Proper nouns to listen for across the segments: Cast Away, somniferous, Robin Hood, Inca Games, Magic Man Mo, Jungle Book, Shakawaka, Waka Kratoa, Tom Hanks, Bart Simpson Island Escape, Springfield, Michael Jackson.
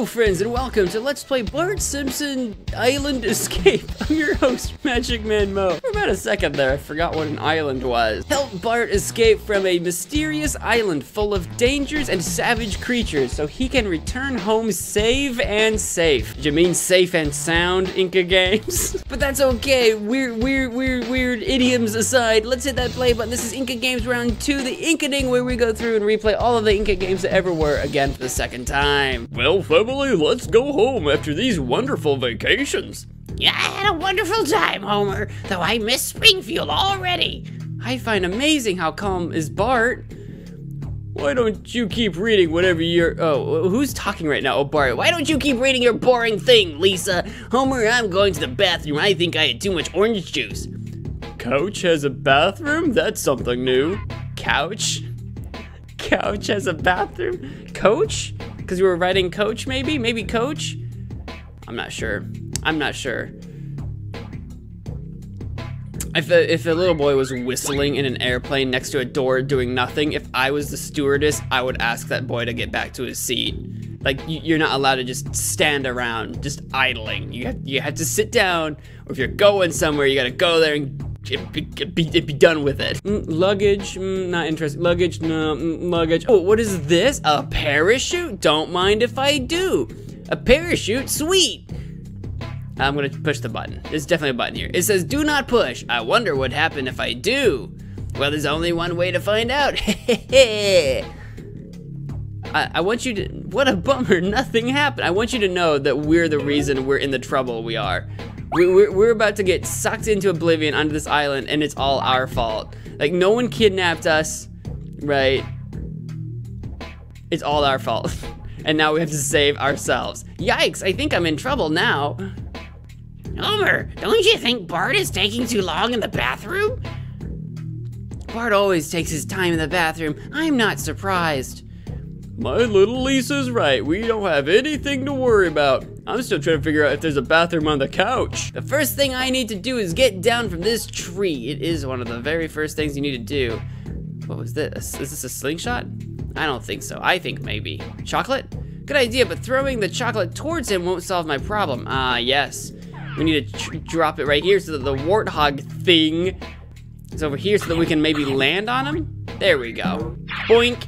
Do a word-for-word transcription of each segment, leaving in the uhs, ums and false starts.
Hello friends and welcome to Let's Play Bart Simpson Island Escape. I'm your host, Magic Man Mo. For about a second there, I forgot what an island was. Help Bart escape from a mysterious island full of dangers and savage creatures so he can return home safe and safe. Did you mean safe and sound, Inca Games? But that's okay, weird, weird, weird, weird idioms aside, let's hit that play button. This is Inca Games Round two, the Inca Ding, where we go through and replay all of the Inca games that ever were again for the second time. Well, family, let's go home after these wonderful vacations. Yeah, I had a wonderful time, Homer, though I miss Springfield already. I find amazing how calm is Bart. Why don't you keep reading whatever you're... Oh, who's talking right now? Oh, Bart, why don't you keep reading your boring thing, Lisa? Homer, I'm going to the bathroom. I think I had too much orange juice. Couch has a bathroom? That's something new. Couch? Couch has a bathroom? Coach? Because we were writing coach, maybe? Maybe coach? I'm not sure. I'm not sure. If a, if a little boy was whistling in an airplane next to a door doing nothing, if I was the stewardess, I would ask that boy to get back to his seat. Like, you're not allowed to just stand around, just idling. You have, you have to sit down, or if you're going somewhere, you gotta go there and It'd be, it'd be, it'd be done with it. Mm, luggage, mm, not interesting. Luggage, no, mm, luggage. Oh, what is this? A parachute? Don't mind if I do. A parachute? Sweet. I'm gonna push the button. There's definitely a button here. It says, do not push. I wonder what happened if I do. Well, there's only one way to find out. I, I want you to, what a bummer, nothing happened. I want you to know that we're the reason we're in the trouble we are. We're, we're about to get sucked into oblivion onto this island, and it's all our fault. Like, no one kidnapped us, right? It's all our fault. And now we have to save ourselves. Yikes, I think I'm in trouble now. Homer, don't you think Bart is taking too long in the bathroom? Bart always takes his time in the bathroom. I'm not surprised. My little Lisa's right. We don't have anything to worry about. I'm still trying to figure out if there's a bathroom on the couch. The first thing I need to do is get down from this tree. It is one of the very first things you need to do. What was this? Is this a slingshot? I don't think so. I think maybe. Chocolate? Good idea, but throwing the chocolate towards him won't solve my problem. Ah, yes. We need to tr drop it right here so that the warthog thing is over here so that we can maybe land on him. There we go. Boink.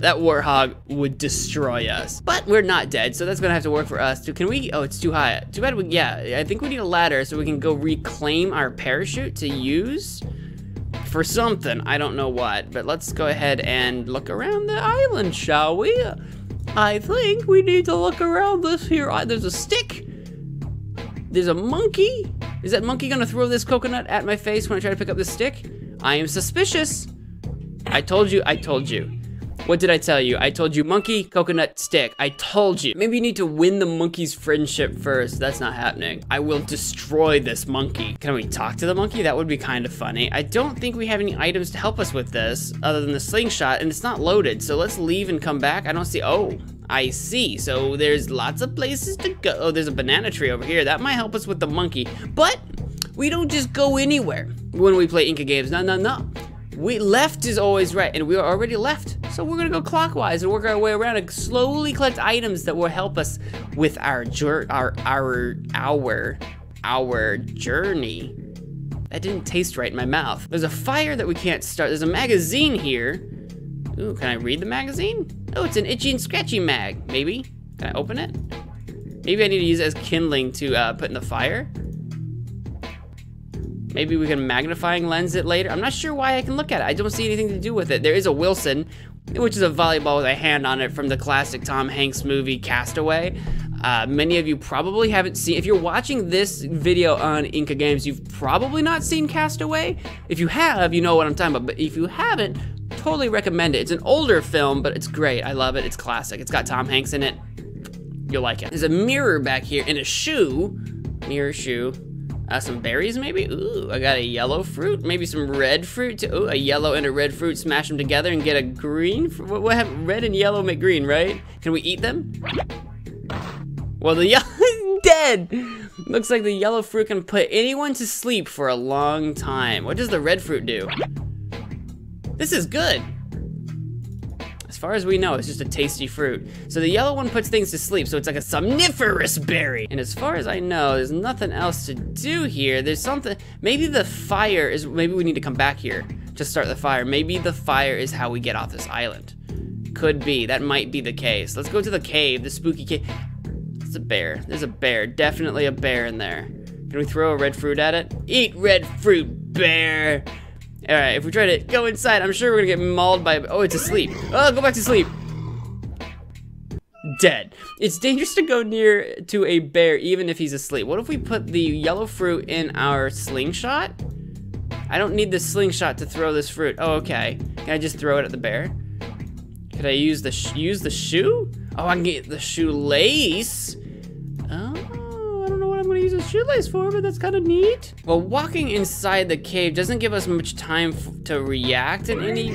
That warthog would destroy us. But we're not dead, so that's gonna have to work for us too. Can we, oh, it's too high. Too bad we, yeah, I think we need a ladder so we can go reclaim our parachute to use for something. I don't know what, but let's go ahead and look around the island, shall we? I think we need to look around this here. There's a stick. There's a monkey. Is that monkey gonna throw this coconut at my face when I try to pick up the stick? I am suspicious. I told you, I told you. What did I tell you? I told you monkey, coconut, stick. I told you. Maybe you need to win the monkey's friendship first. That's not happening. I will destroy this monkey. Can we talk to the monkey? That would be kind of funny. I don't think we have any items to help us with this other than the slingshot, and it's not loaded. So let's leave and come back. I don't see, oh, I see. So there's lots of places to go. Oh, there's a banana tree over here. That might help us with the monkey, but we don't just go anywhere when we play Inca games. No, no, no. We left is always right, and we are already left. So we're gonna go clockwise and work our way around and slowly collect items that will help us with our jour our our our our journey. That didn't taste right in my mouth. There's a fire that we can't start. There's a magazine here. Ooh, can I read the magazine? Oh, it's an itchy and scratchy mag. Maybe. Can I open it? Maybe I need to use it as kindling to uh, put in the fire. Maybe we can magnifying lens it later. I'm not sure why I can look at it. I don't see anything to do with it. There is a Wilson, which is a volleyball with a hand on it from the classic Tom Hanks movie, Cast Away. Uh, many of you probably haven't seen, if you're watching this video on Inca Games, you've probably not seen Cast Away. If you have, you know what I'm talking about, but if you haven't, totally recommend it. It's an older film, but it's great. I love it, it's classic. It's got Tom Hanks in it, you'll like it. There's a mirror back here and a shoe, mirror shoe. Uh, some berries maybe? Ooh, I got a yellow fruit, maybe some red fruit too. Ooh, a yellow and a red fruit, smash them together and get a green fruit. What, what happened? Red and yellow make green, right? Can we eat them? Well, the yellow is dead. Looks like the yellow fruit can put anyone to sleep for a long time. What does the red fruit do? This is good. As far as we know, it's just a tasty fruit. So the yellow one puts things to sleep, so it's like a somniferous berry. And as far as I know, there's nothing else to do here. There's something, maybe the fire is, maybe we need to come back here to start the fire. Maybe the fire is how we get off this island. Could be, that might be the case. Let's go to the cave, the spooky cave. It's a bear, there's a bear, definitely a bear in there. Can we throw a red fruit at it? Eat red fruit, bear. All right, if we try to go inside, I'm sure we're gonna get mauled by, oh, it's asleep. Oh, go back to sleep. Dead. It's dangerous to go near to a bear even if he's asleep. What if we put the yellow fruit in our slingshot? I don't need the slingshot to throw this fruit. Oh, okay. Can I just throw it at the bear? Could I use the, sh use the shoe? Oh, I can get the shoelace. Oh, I don't know what I'm gonna use a shoelace for, but that's kind of neat. Well, walking inside the cave doesn't give us much time f to react in any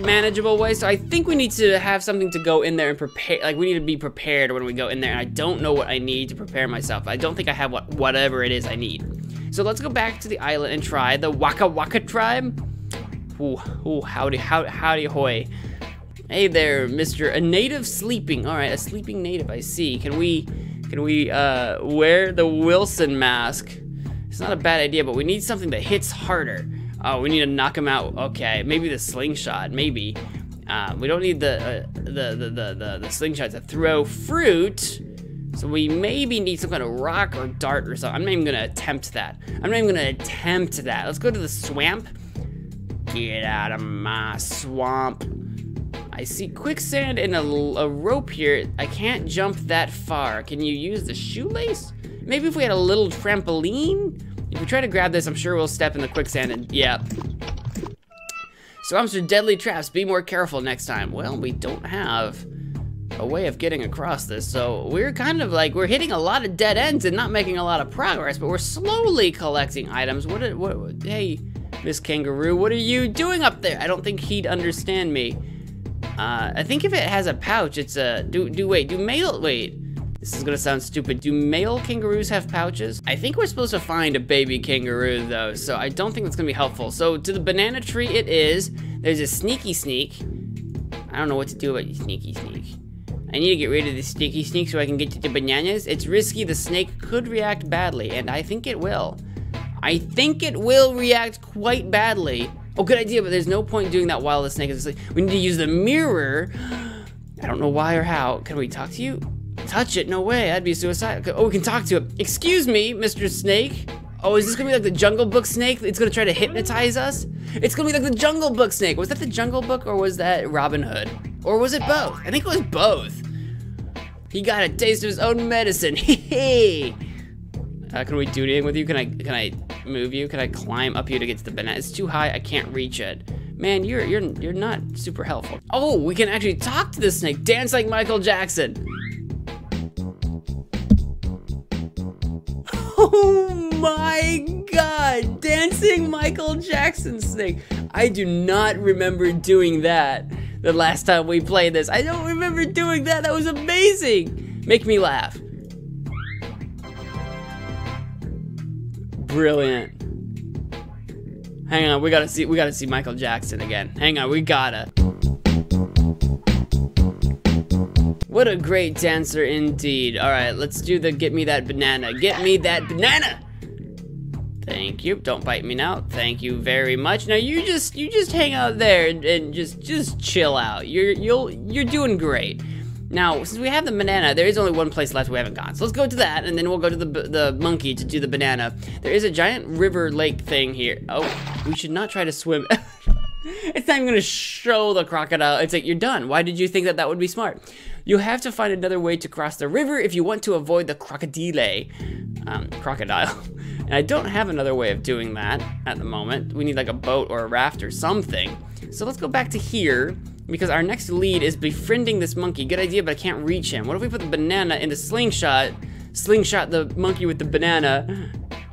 manageable way, so I think we need to have something to go in there and prepare, like we need to be prepared when we go in there, and I don't know what I need to prepare myself. I don't think I have what whatever it is I need. So let's go back to the island and try the Waka Waka tribe. Ooh, ooh, howdy, howdy, howdy, hoy. Hey there, Mister A native sleeping. All right, a sleeping native, I see. Can we, can we uh, wear the Wilson mask? It's not a bad idea, but we need something that hits harder. Oh, we need to knock him out. Okay, maybe the slingshot, maybe. Uh, we don't need the, uh, the, the, the, the, the slingshot to throw fruit. So we maybe need some kind of rock or dart or something. I'm not even gonna attempt that. I'm not even gonna attempt that. Let's go to the swamp. Get out of my swamp. I see quicksand and a, a rope here. I can't jump that far. Can you use the shoelace? Maybe if we had a little trampoline? If we try to grab this, I'm sure we'll step in the quicksand and, yeah. Swamps are deadly traps. Be more careful next time. Well, we don't have a way of getting across this, so we're kind of like, we're hitting a lot of dead ends and not making a lot of progress, but we're slowly collecting items. What, are, what hey, Miss Kangaroo, what are you doing up there? I don't think he'd understand me. Uh, I think if it has a pouch, it's a, do, do wait, do male, wait. This is gonna sound stupid. Do male kangaroos have pouches? I think we're supposed to find a baby kangaroo though, so I don't think that's gonna be helpful. So to the banana tree it is. There's a sneaky sneak. I don't know what to do about you, sneaky sneak. I need to get rid of the sneaky sneak so I can get to the bananas. It's risky, the snake could react badly, and I think it will. I think it will react quite badly. Oh, good idea, but there's no point doing that while the snake is asleep. We need to use the mirror. I don't know why or how. Can we talk to you? Touch it? No way, that'd be suicidal. Oh, we can talk to it. Excuse me, Mister Snake. Oh, is this gonna be like the Jungle Book snake? It's gonna try to hypnotize us? It's gonna be like the Jungle Book snake. Was that the Jungle Book or was that Robin Hood? Or was it both? I think it was both. He got a taste of his own medicine. Hey. Uh, can we do anything with you? Can I can I move you? Can I climb up you to get to the banana? It's too high. I can't reach it. Man, you're you're you're not super helpful. Oh, we can actually talk to the snake. Dance like Michael Jackson. Oh my God! Dancing Michael Jackson snake. I do not remember doing that the last time we played this. I don't remember doing that. That was amazing. Make me laugh. Brilliant. Hang on, we gotta see we gotta see Michael Jackson again. Hang on, we gotta. What a great dancer indeed. Alright, let's do the get me that banana. Get me that banana! Thank you. Don't bite me now. Thank you very much. Now you just you just hang out there and, and just just chill out. You're you'll you're doing great. Now, since we have the banana, there is only one place left we haven't gone. So let's go to that, and then we'll go to the the monkey to do the banana. There is a giant river lake thing here. Oh, we should not try to swim. It's not even gonna show the crocodile. It's like, you're done. Why did you think that that would be smart? You have to find another way to cross the river if you want to avoid the crocodile. Um, crocodile. And I don't have another way of doing that at the moment. We need like a boat or a raft or something. So let's go back to here, because our next lead is befriending this monkey. Good idea, but I can't reach him. What if we put the banana in the slingshot? Slingshot the monkey with the banana.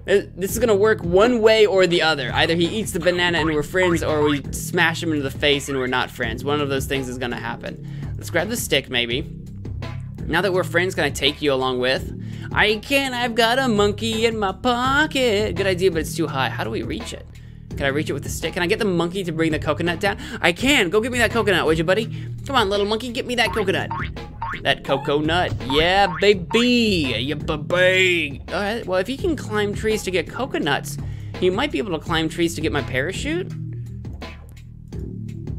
This is gonna work one way or the other. Either he eats the banana and we're friends, or we smash him into the face and we're not friends. One of those things is gonna happen. Let's grab the stick, maybe. Now that we're friends, can I take you along with? I can, I've got a monkey in my pocket. Good idea, but it's too high. How do we reach it? Can I reach it with a stick? Can I get the monkey to bring the coconut down? I can. Go get me that coconut, would you, buddy? Come on, little monkey, get me that coconut. That coconut. Yeah, baby. Yeah, baby. All right, well, if you can climb trees to get coconuts, you might be able to climb trees to get my parachute.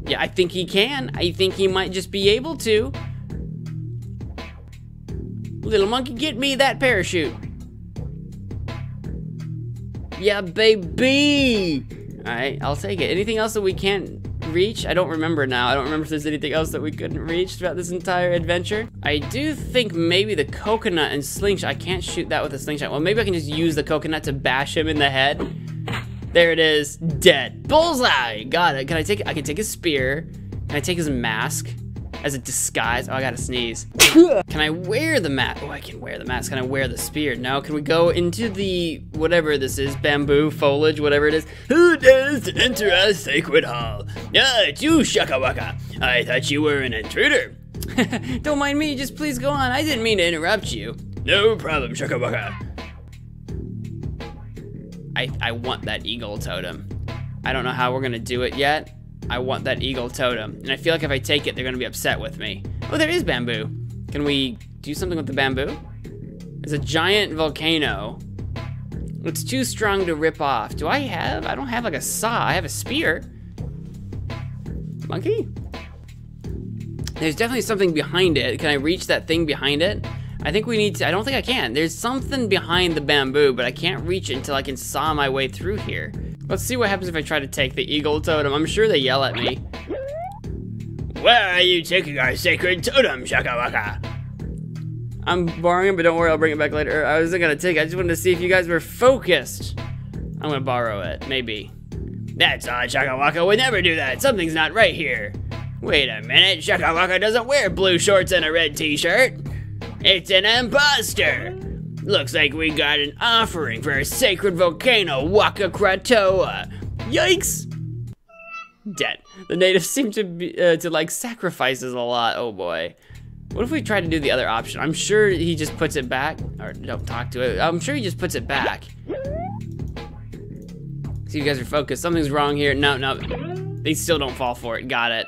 Yeah, I think he can. I think he might just be able to. Little monkey, get me that parachute. Yeah, baby. All right, I'll take it. Anything else that we can't reach? I don't remember now. I don't remember if there's anything else that we couldn't reach throughout this entire adventure. I do think maybe the coconut and slingshot. I can't shoot that with a slingshot. Well, maybe I can just use the coconut to bash him in the head. There it is. Dead. Bullseye. Got it. Can I take it? I can take his spear. Can I take his mask as a disguise? Oh, I gotta sneeze. Can I wear the mask? Oh, I can wear the mask. Can I wear the spear? No. Can we go into the, whatever this is, bamboo, foliage, whatever it is? Who dares to enter our sacred hall? Ah, it's you, Shakawaka. I thought you were an intruder. Don't mind me, just please go on. I didn't mean to interrupt you. No problem, Shakawaka. I, I want that eagle totem. I don't know how we're gonna do it yet. I want that eagle totem. And I feel like if I take it, they're gonna be upset with me. Oh, there is bamboo. Can we do something with the bamboo? It's a giant volcano. It's too strong to rip off. Do I have, I don't have like a saw, I have a spear. Monkey? There's definitely something behind it. Can I reach that thing behind it? I think we need to, I don't think I can. There's something behind the bamboo, but I can't reach it until I can saw my way through here. Let's see what happens if I try to take the eagle totem. I'm sure they yell at me. Where are you taking our sacred totem, Shakawaka? I'm borrowing it, but don't worry, I'll bring it back later. I wasn't gonna take it, I just wanted to see if you guys were focused. I'm gonna borrow it, maybe. That's odd, Shakawaka would never do that. Something's not right here. Wait a minute, Shakawaka doesn't wear blue shorts and a red t-shirt. It's an imposter! Looks like we got an offering for a sacred volcano, Waka Kratoa. Yikes! Dead. The natives seem to be, uh, to like sacrifices a lot. Oh boy. What if we try to do the other option? I'm sure he just puts it back. Or don't talk to it. I'm sure he just puts it back. So you guys are focused. Something's wrong here. No, no. They still don't fall for it. Got it.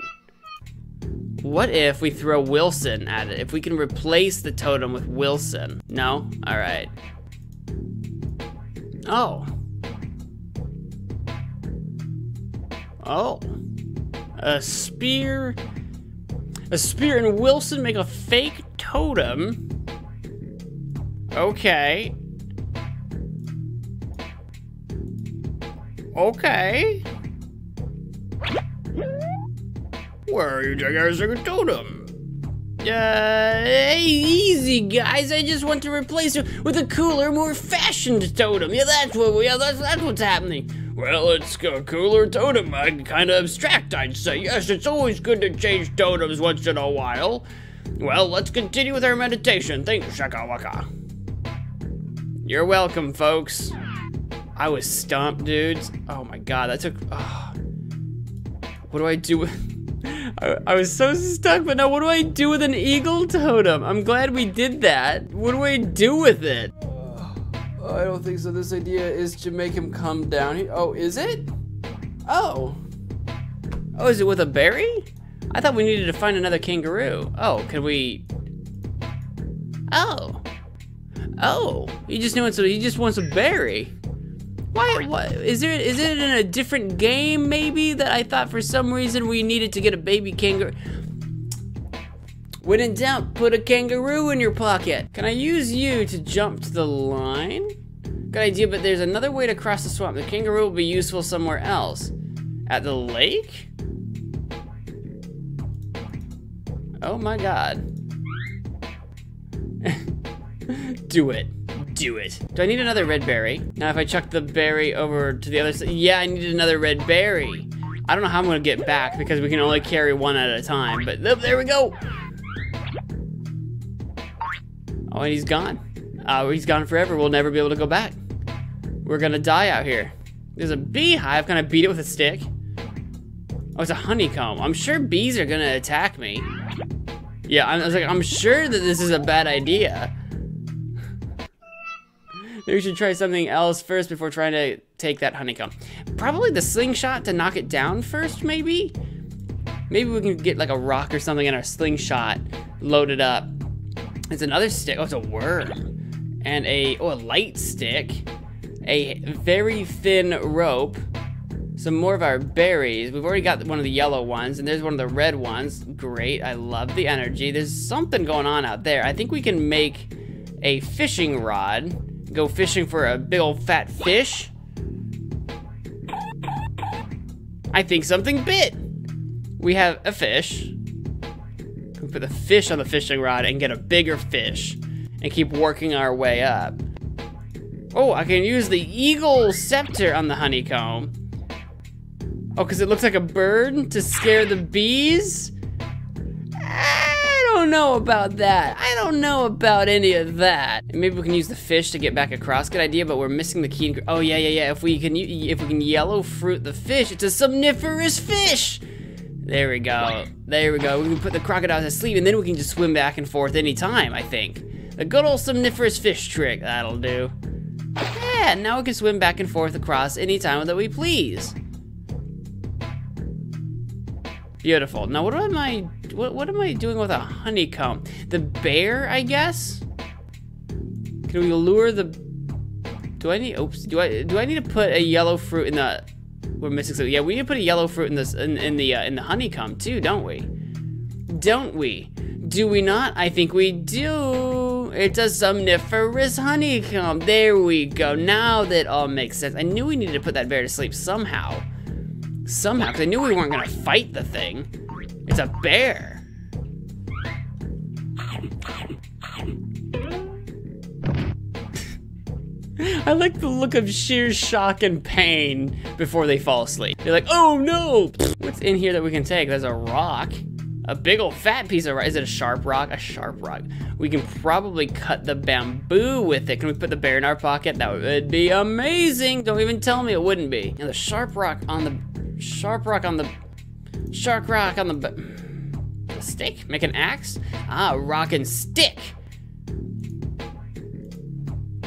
What if we throw Wilson at it? If we can replace the totem with Wilson. No? All right. Oh. Oh. A spear. A spear and Wilson make a fake totem. Okay. Okay. Where are you taking our sacred totem? Uh, hey, easy guys. I just want to replace it with a cooler, more fashioned totem. Yeah, that's what we. Yeah, that's that's what's happening. Well, it's a cooler totem. Kind of abstract, I'd say. Yes, it's always good to change totems once in a while. Well, let's continue with our meditation. Thank you, Shakawaka. You're welcome, folks. I was stumped, dudes. Oh my God, that took. Oh. What do I do with? I, I was so stuck, but now what do I do with an eagle totem? I'm glad we did that. What do I do with it? Uh, I don't think so. This idea is to make him come down here. Oh, is it? Oh. Oh, is it with a berry? I thought we needed to find another kangaroo. Oh, can we? Oh. Oh, he just wants a, he just wants a berry. Why, what, is there, is it in a different game maybe that I thought for some reason we needed to get a baby kangaroo? When in doubt, put a kangaroo in your pocket. Can I use you to jump to the line? Good idea, but there's another way to cross the swamp. The kangaroo will be useful somewhere else. At the lake? Oh my God. Do it. Do it. Do I need another red berry? Now if I chuck the berry over to the other side, yeah, I need another red berry. I don't know how I'm gonna get back because we can only carry one at a time, but oh, there we go. Oh, and he's gone. Uh, he's gone forever. We'll never be able to go back. We're gonna die out here. There's a beehive. Can I beat it with a stick? Oh, it's a honeycomb. I'm sure bees are gonna attack me. Yeah, I was like, I'm sure that this is a bad idea. Maybe we should try something else first before trying to take that honeycomb. probably the slingshot to knock it down first, maybe? Maybe we can get like a rock or something in our slingshot, load it up. It's another stick. Oh, it's a worm. And a, oh, a light stick. A very thin rope. Some more of our berries. We've already got one of the yellow ones, and there's one of the red ones. Great, I love the energy. There's something going on out there. I think we can make a fishing rod. Go fishing for a big old fat fish. I think something bit. We have a fish. We put the fish on the fishing rod and get a bigger fish and keep working our way up. Oh, I can use the eagle scepter on the honeycomb. Oh, because it looks like a bird to scare the bees? I don't know about that. I don't know about any of that. And maybe we can use the fish to get back across. Good idea, but we're missing the key. Oh, yeah, yeah, yeah. If we can, if we can yellow fruit the fish, it's a somniferous fish. There we go. There we go. We can put the crocodile to sleep, and then we can just swim back and forth anytime, I think. The good old somniferous fish trick. That'll do. Yeah, now we can swim back and forth across anytime that we please. Beautiful. Now, what am I? What, what am I doing with a honeycomb? The bear, I guess. Can we lure the? Do I need? Oops. Do I? Do I need to put a yellow fruit in the? We're missing something. Yeah, we need to put a yellow fruit in this in, in the uh, in the honeycomb too, don't we? Don't we? Do we not? I think we do. It's a somniferous honeycomb. There we go. Now that all makes sense. I knew we needed to put that bear to sleep somehow. Somehow, because I knew we weren't going to fight the thing. It's a bear. I like the look of sheer shock and pain before they fall asleep. They're like, oh no! What's in here that we can take? There's a rock. A big old fat piece of rock. Is it a sharp rock? A sharp rock. We can probably cut the bamboo with it. Can we put the bear in our pocket? That would be amazing. Don't even tell me it wouldn't be. Now the sharp rock on the... Sharp rock on the, shark rock on the, the stick? Make an axe? Ah, rock and stick.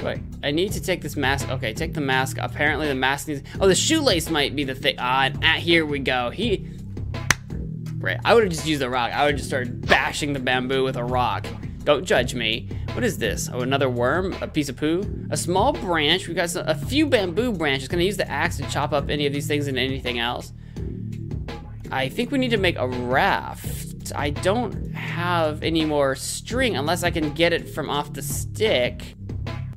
Wait, I need to take this mask. Okay, take the mask. Apparently the mask needs, oh, the shoelace might be the thing. Ah, ah, here we go. He, right, I would've just used the rock. I would've just started bashing the bamboo with a rock. Don't judge me. What is this? Oh, another worm? A piece of poo? A small branch. We've got some, a few bamboo branches. Gonna use the axe to chop up any of these things and anything else. I think we need to make a raft. I don't have any more string unless I can get it from off the stick.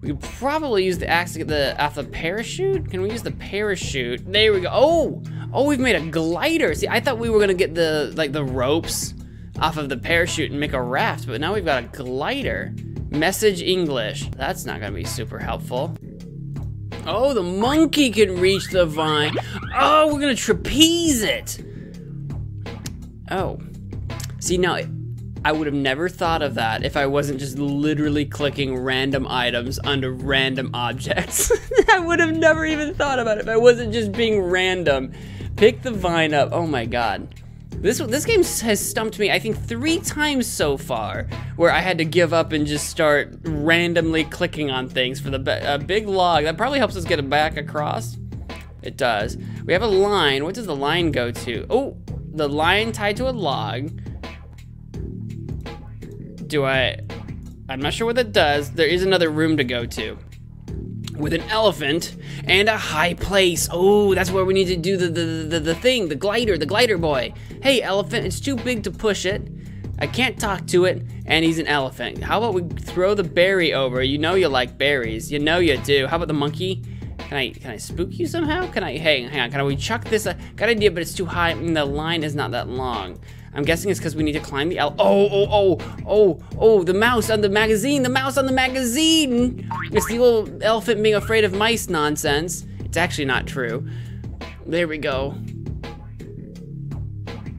We could probably use the axe to get the off the parachute. Can we use the parachute? There we go. Oh! Oh, we've made a glider. See, I thought we were gonna get the like the ropes off of the parachute and make a raft, but now we've got a glider. Message English. That's not gonna be super helpful. Oh, the monkey can reach the vine. Oh, we're gonna trapeze it. Oh, see now, I would have never thought of that if I wasn't just literally clicking random items onto random objects. I would have never even thought about it if I wasn't just being random. Pick the vine up, oh my God. This this game has stumped me, I think, three times so far, where I had to give up and just start randomly clicking on things for the a big log. That probably helps us get it back across. It does. We have a line. What does the line go to? Oh, the line tied to a log. Do I? I'm not sure what that does. There is another room to go to. With an elephant and a high place. Oh, that's where we need to do the, the the the thing, the glider, the glider boy. Hey, elephant, it's too big to push it. I can't talk to it, and he's an elephant. How about we throw the berry over? You know you like berries. You know you do. How about the monkey? Can I can I spook you somehow? Can I, hang, hang on, can I, we chuck this? Uh, got an idea, but it's too high, and the line is not that long. I'm guessing it's because we need to climb the ele- Oh, oh, oh, oh, oh, the mouse on the magazine, the mouse on the magazine! It's the old elephant being afraid of mice nonsense. It's actually not true. There we go.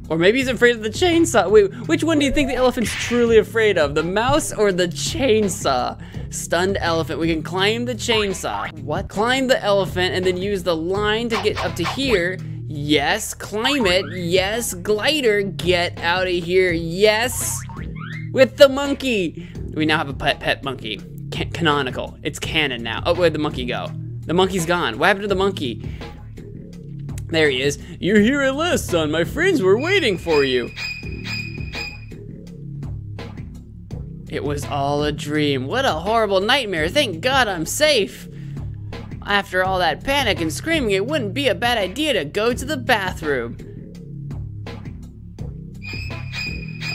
Or maybe he's afraid of the chainsaw. Wait, which one do you think the elephant's truly afraid of? The mouse or the chainsaw? Stunned elephant, we can climb the chainsaw. What? Climb the elephant and then use the line to get up to here. Yes, climb it. Yes, glider, get out of here. Yes, with the monkey. We now have a pet pet monkey. Can canonical. It's canon now. Oh, where'd the monkey go? The monkey's gone. What happened to the monkey? There he is. You're here at last, son. My friends were waiting for you. It was all a dream. What a horrible nightmare. Thank God I'm safe. After all that panic and screaming, it wouldn't be a bad idea to go to the bathroom.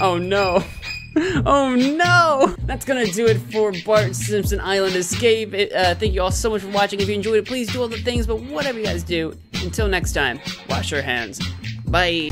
Oh no. Oh no! That's gonna do it for Bart Simpson Island Escape. It, uh, thank you all so much for watching. If you enjoyed it, please do all the things, but whatever you guys do, until next time, wash your hands. Bye!